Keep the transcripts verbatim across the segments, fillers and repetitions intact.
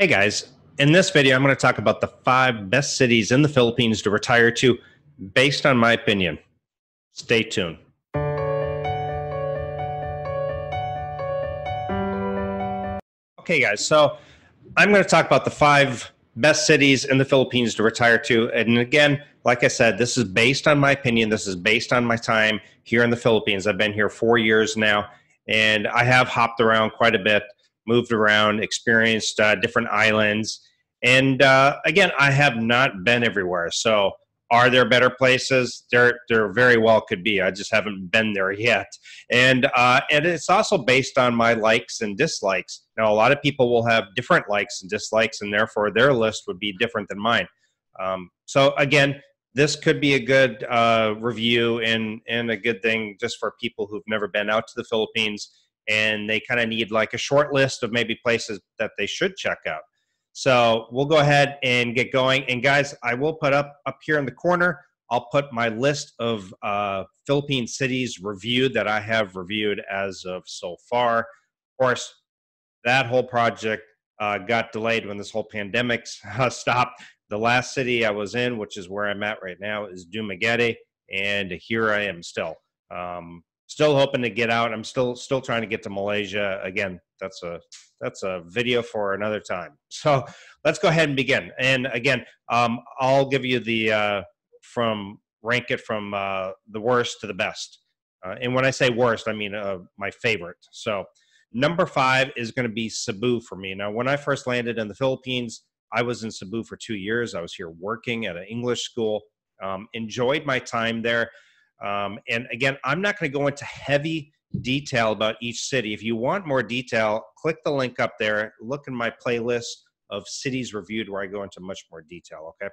Hey guys, in this video, I'm going to talk about the five best cities in the Philippines to retire to based on my opinion. Stay tuned. Okay guys, so I'm going to talk about the five best cities in the Philippines to retire to. And again, like I said, this is based on my opinion. This is based on my time here in the Philippines. I've been here four years now, and I have hopped around quite a bit. Moved around, experienced uh, different islands. And uh, again, I have not been everywhere. So are there better places? There, there very well could be. I just haven't been there yet. And, uh, and it's also based on my likes and dislikes. Now, a lot of people will have different likes and dislikes, and therefore their list would be different than mine. Um, so again, this could be a good uh, review and, and a good thing just for people who've never been out to the Philippines and they kind of need like a short list of maybe places that they should check out. So we'll go ahead and get going. And guys, I will put up up here in the corner, I'll put my list of uh, Philippine cities reviewed that I have reviewed as of so far. Of course, that whole project uh, got delayed when this whole pandemic stopped. The last city I was in, which is where I'm at right now, is Dumaguete, and here I am still. Um, Still hoping to get out. I'm still still trying to get to Malaysia. Again, that's a that's a video for another time. So let's go ahead and begin. And again, um, I'll give you the uh, from rank it from uh, the worst to the best. Uh, and when I say worst, I mean uh, my favorite. So number five is going to be Cebu for me. Now, when I first landed in the Philippines, I was in Cebu for two years. I was here working at an English school. Um, enjoyed my time there. Um, and again, I'm not going to go into heavy detail about each city. If you want more detail, click the link up there. Look in my playlist of cities reviewed where I go into much more detail, okay?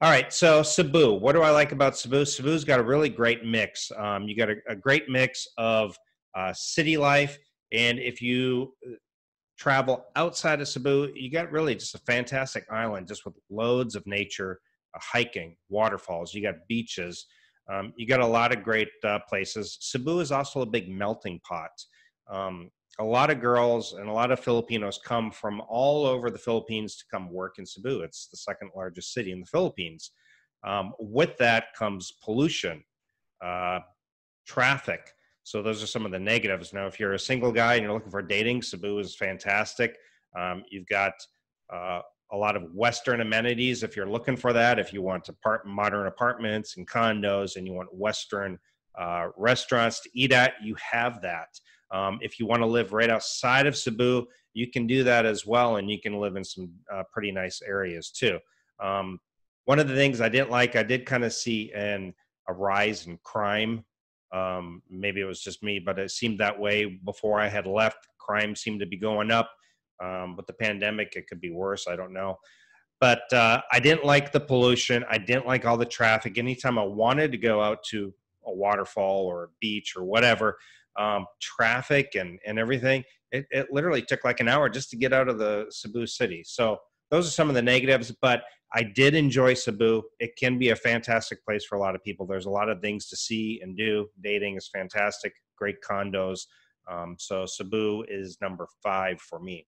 All right, so Cebu. What do I like about Cebu? Cebu's got a really great mix. Um, you got a, a great mix of uh, city life. And if you travel outside of Cebu, you got really just a fantastic island just with loads of nature, uh, hiking, waterfalls. You got beaches. Um, you got a lot of great uh, places. Cebu is also a big melting pot. Um, a lot of girls and a lot of Filipinos come from all over the Philippines to come work in Cebu. It's the second largest city in the Philippines. Um, with that comes pollution, uh, traffic. So those are some of the negatives. Now, if you're a single guy and you're looking for dating, Cebu is fantastic. Um, you've got uh, a lot of Western amenities if you're looking for that. If you want apart modern apartments and condos and you want Western uh, restaurants to eat at, you have that. Um, if you want to live right outside of Cebu, you can do that as well, and you can live in some uh, pretty nice areas too. Um, one of the things I didn't like, I did kind of see an, a rise in crime. Um, maybe it was just me, but it seemed that way before I had left. Crime seemed to be going up. Um, with the pandemic, it could be worse. I don't know. But uh, I didn't like the pollution. I didn't like all the traffic. Anytime I wanted to go out to a waterfall or a beach or whatever, um, traffic and, and everything, it, it literally took like an hour just to get out of the Cebu city. So those are some of the negatives, but I did enjoy Cebu. It can be a fantastic place for a lot of people. There's a lot of things to see and do. Dating is fantastic, great condos. Um, so Cebu is number five for me.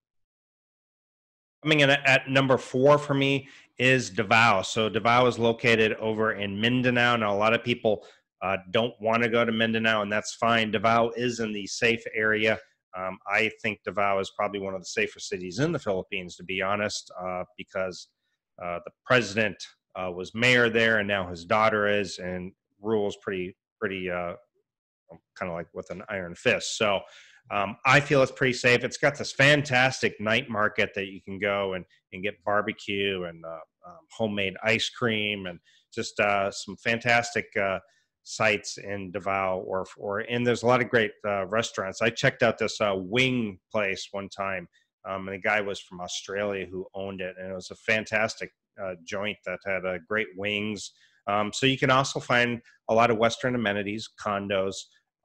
Coming in at number four for me is Davao. So Davao is located over in Mindanao. Now, a lot of people uh, don't want to go to Mindanao, and that's fine. Davao is in the safe area. Um, I think Davao is probably one of the safer cities in the Philippines, to be honest, uh, because uh, the president uh, was mayor there, and now his daughter is, and rules pretty, pretty uh, kind of like with an iron fist. So Um, I feel it's pretty safe. It's got this fantastic night market that you can go and, and get barbecue and uh, um, homemade ice cream and just uh, some fantastic uh, sites in Davao. Or, or, and there's a lot of great uh, restaurants. I checked out this uh, wing place one time, um, and the guy was from Australia who owned it, and it was a fantastic uh, joint that had uh, great wings. Um, so you can also find a lot of Western amenities, condos.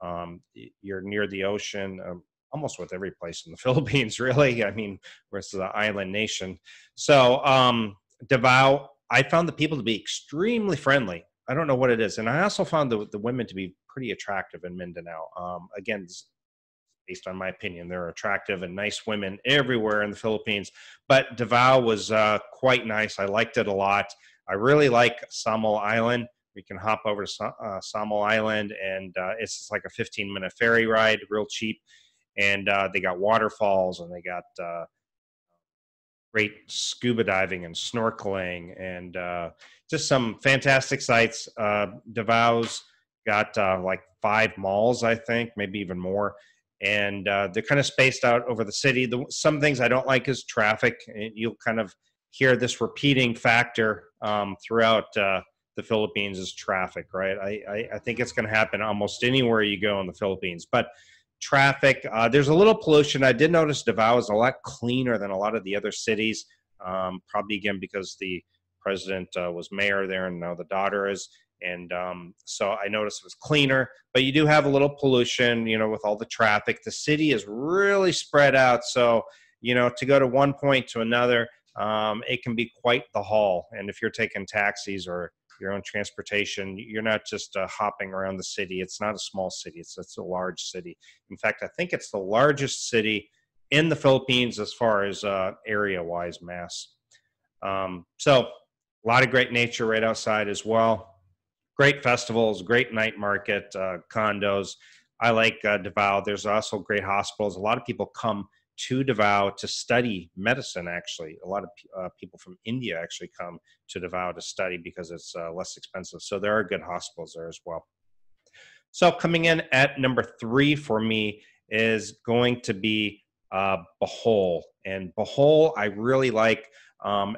Um, you're near the ocean, um, almost with every place in the Philippines, really. I mean, versus an island nation. So um, Davao, I found the people to be extremely friendly. I don't know what it is. And I also found the, the women to be pretty attractive in Mindanao. Um, again, based on my opinion. There are attractive and nice women everywhere in the Philippines, but Davao was uh, quite nice. I liked it a lot. I really like Samal Island. We can hop over to uh, Samal Island, and uh, it's just like a fifteen minute ferry ride, real cheap. And uh, they got waterfalls, and they got uh, great scuba diving and snorkeling, and uh, just some fantastic sights. Uh, Davao's got uh, like five malls, I think, maybe even more. And uh, they're kind of spaced out over the city. The, some things I don't like is traffic. You'll kind of hear this repeating factor um, throughout uh, the Philippines is traffic, right? I, I, I think it's going to happen almost anywhere you go in the Philippines. But traffic, uh, there's a little pollution. I did notice Davao is a lot cleaner than a lot of the other cities, um, probably, again, because the president uh, was mayor there, and now the daughter is. And um, so I noticed it was cleaner, but you do have a little pollution, you know, with all the traffic. The city is really spread out. So, you know, to go to one point to another, Um, it can be quite the haul. And if you're taking taxis or your own transportation, you're not just uh, hopping around the city. It's not a small city. It's, it's a large city. In fact, I think it's the largest city in the Philippines as far as uh, area-wise mass. Um, so a lot of great nature right outside as well. Great festivals, great night market, uh, condos. I like uh, Davao. There's also great hospitals. A lot of people come to Davao to study medicine, actually. A lot of uh, people from India actually come to Davao to study because it's uh, less expensive. So there are good hospitals there as well. So coming in at number three for me is going to be uh, Bohol. And Bohol, I really like. Um,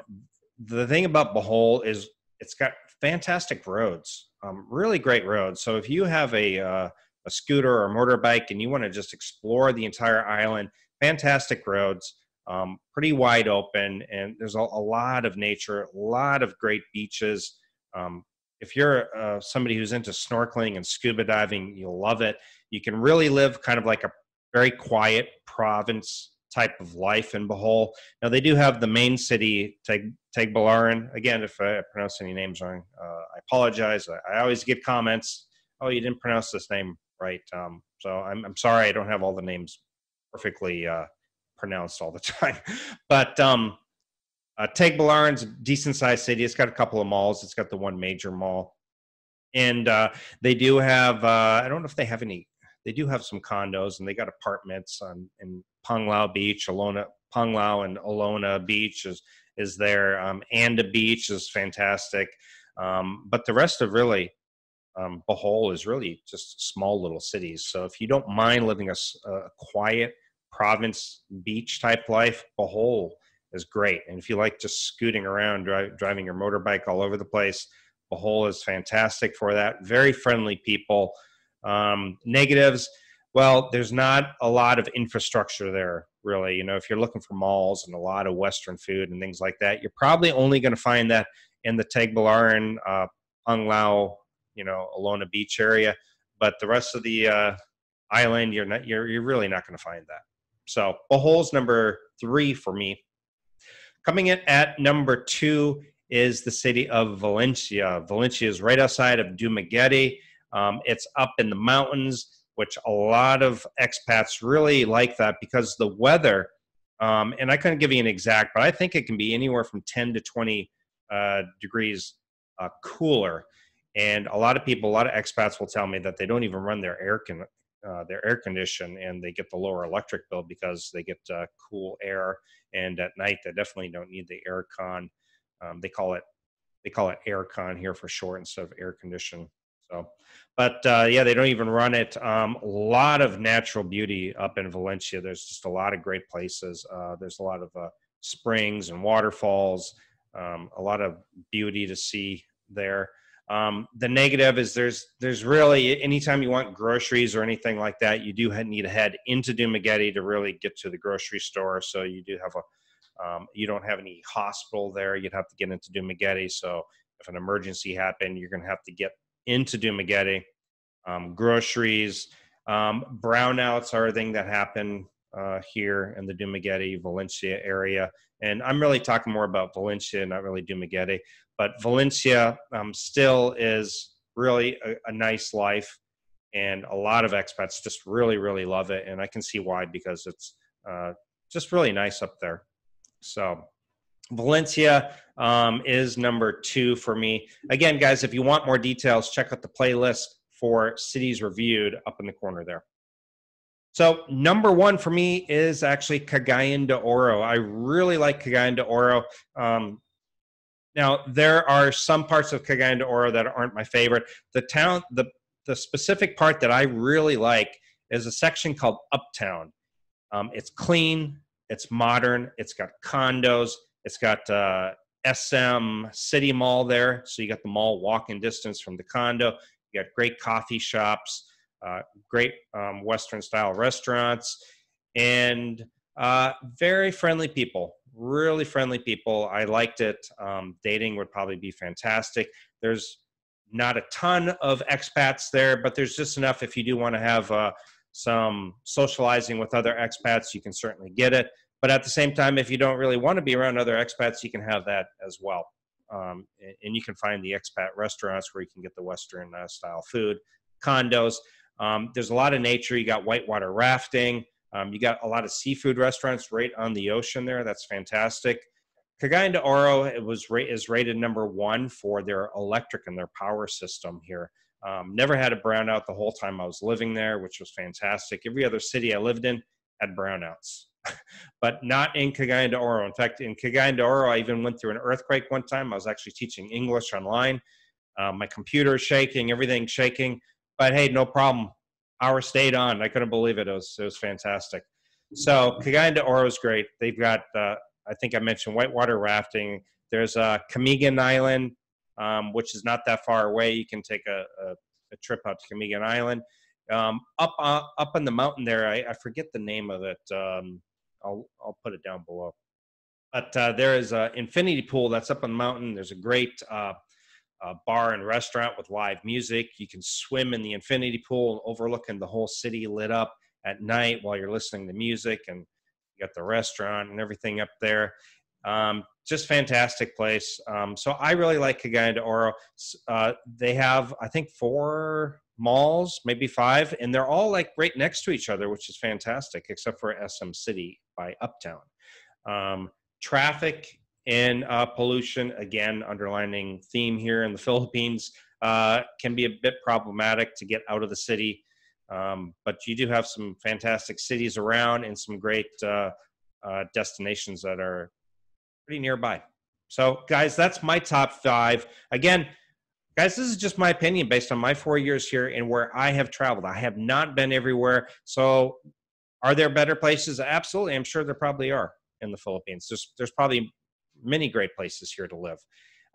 the thing about Bohol is it's got fantastic roads, um, really great roads. So if you have a, uh, a scooter or a motorbike and you want to just explore the entire island, fantastic roads, um, pretty wide open, and there's a, a lot of nature, a lot of great beaches. Um, if you're uh, somebody who's into snorkeling and scuba diving, you'll love it. You can really live kind of like a very quiet province type of life in Bohol. Now, they do have the main city, Tag Tagbilaran. Again, if I pronounce any names wrong, uh, I apologize. I, I always get comments, oh, you didn't pronounce this name right. Um, so I'm, I'm sorry I don't have all the names perfectly uh, pronounced all the time. But um, uh, Tagbilaran's a decent-sized city. It's got a couple of malls. It's got the one major mall. And uh, they do have, uh, I don't know if they have any, they do have some condos, and they got apartments on, in Panglao Beach. Alona, Panglao and Alona Beach is, is there. Um, Anda Beach is fantastic. Um, but the rest of really, Um, Bohol is really just small little cities. So if you don't mind living a, a quiet province beach type life, Bohol is great. And if you like just scooting around, dri driving your motorbike all over the place, Bohol is fantastic for that. Very friendly people. Um, negatives, well, there's not a lot of infrastructure there, really. You know, if you're looking for malls and a lot of Western food and things like that, you're probably only going to find that in the Tagbilaran, uh, Panglao, you know, Alona Beach area, but the rest of the uh, island, you're not, you're, you're really not going to find that. So Bohol's number three for me. Coming in at number two is the city of Valencia. Valencia is right outside of Dumaguete. Um, it's up in the mountains, which a lot of expats really like that because the weather, um, and I couldn't give you an exact, but I think it can be anywhere from ten to twenty uh, degrees uh, cooler. And a lot of people, a lot of expats will tell me that they don't even run their air con uh, their air condition, and they get the lower electric bill because they get uh, cool air. And at night, they definitely don't need the air con. Um, they call it they call it air con here for short instead of air condition. So, but uh, yeah, they don't even run it. Um, a lot of natural beauty up in Valencia. There's just a lot of great places. Uh, there's a lot of uh, springs and waterfalls. Um, a lot of beauty to see there. Um, the negative is there's, there's really, anytime you want groceries or anything like that, you do need to head into Dumaguete to really get to the grocery store. So you do have a, um, you don't have any hospital there. You'd have to get into Dumaguete. So if an emergency happened, you're going to have to get into Dumaguete. Um, groceries, um, brownouts are a thing that happen uh, here in the Dumaguete, Valencia area. And I'm really talking more about Valencia, not really Dumaguete. But Valencia um, still is really a, a nice life. And a lot of expats just really, really love it. And I can see why, because it's uh, just really nice up there. So Valencia um, is number two for me. Again, guys, if you want more details, check out the playlist for cities reviewed up in the corner there. So number one for me is actually Cagayan de Oro. I really like Cagayan de Oro. Um, now, there are some parts of Cagayan de Oro that aren't my favorite. The town, the, the specific part that I really like is a section called Uptown. Um, it's clean, it's modern, it's got condos, it's got uh, S M City Mall there. So you got the mall walking distance from the condo. You got great coffee shops, uh, great um, Western-style restaurants, and uh, very friendly people, really friendly people. I liked it. Um, dating would probably be fantastic. There's not a ton of expats there, but there's just enough if you do want to have uh, some socializing with other expats, you can certainly get it. But at the same time, if you don't really want to be around other expats, you can have that as well. Um, and you can find the expat restaurants where you can get the Western uh, style food, condos. Um, there's a lot of nature. You got whitewater rafting. Um, you got a lot of seafood restaurants right on the ocean there. That's fantastic. Cagayan de Oro it was ra is rated number one for their electric and their power system here. Um, never had a brownout the whole time I was living there, which was fantastic. Every other city I lived in had brownouts. But not in Cagayan de Oro. In fact, in Cagayan de Oro, I even went through an earthquake one time. I was actually teaching English online. Uh, my computer shaking, everything shaking. But hey, no problem. Hour stayed on. I couldn't believe it. It was, it was fantastic. So Cagayan de Oro is great. They've got, uh, I think I mentioned whitewater rafting. There's uh, Camiguin Island, um, which is not that far away. You can take a, a, a trip out to Camiguin Island. Um, up, uh, up in the mountain there, I, I forget the name of it. Um, I'll, I'll put it down below. But uh, there is an infinity pool that's up on the mountain. There's a great uh, uh, bar and restaurant with live music. You can swim in the infinity pool, overlooking the whole city lit up at night while you're listening to music. And you got the restaurant and everything up there. Um, just fantastic place. Um, so I really like Cagayan de Oro. Uh, they have, I think, four malls, maybe five, and they're all like right next to each other, which is fantastic, except for S M City by Uptown. Um, traffic and uh, pollution, again, underlining theme here in the Philippines, uh, can be a bit problematic to get out of the city, um, but you do have some fantastic cities around and some great uh, uh, destinations that are pretty nearby. So guys, that's my top five. Again, guys, this is just my opinion based on my four years here and where I have traveled. I have not been everywhere. So are there better places? Absolutely. I'm sure there probably are in the Philippines. There's, there's probably many great places here to live.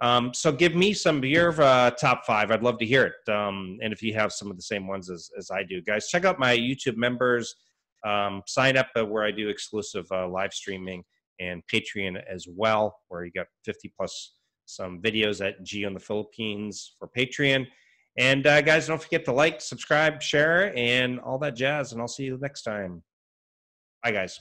Um, so give me some of your uh, top five. I'd love to hear it. Um, and if you have some of the same ones as, as I do, guys, check out my YouTube members. Um, sign up uh, where I do exclusive uh, live streaming and Patreon as well, where you got fifty plus some videos at G on the Philippines for Patreon. And uh, guys, don't forget to like, subscribe, share, and all that jazz. And I'll see you next time. Bye, guys.